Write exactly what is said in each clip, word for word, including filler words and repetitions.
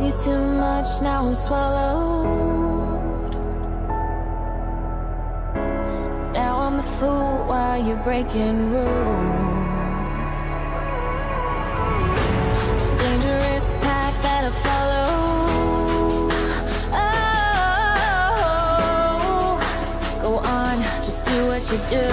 gave you too much, now I'm swallowed. Now I'm the fool while you're breaking rules. Dangerous path that I follow. Oh, go on, just do what you do.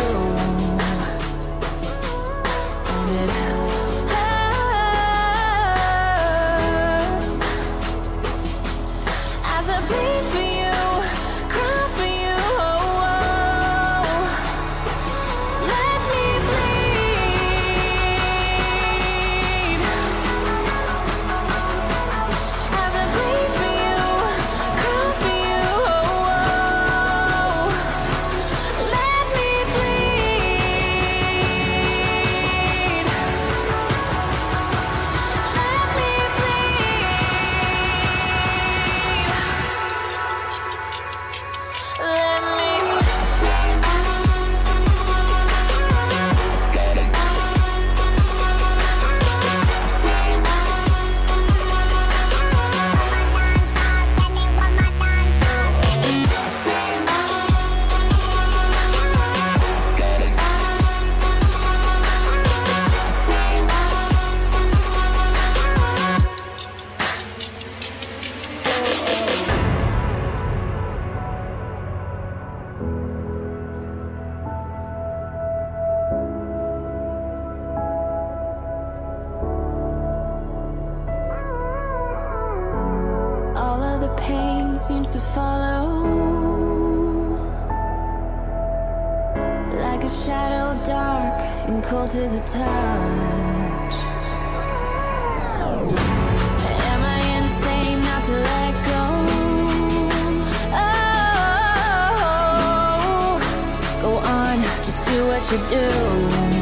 Seems to follow like a shadow, dark and cold to the touch. Am I insane not to let go? Oh, go on, just do what you do.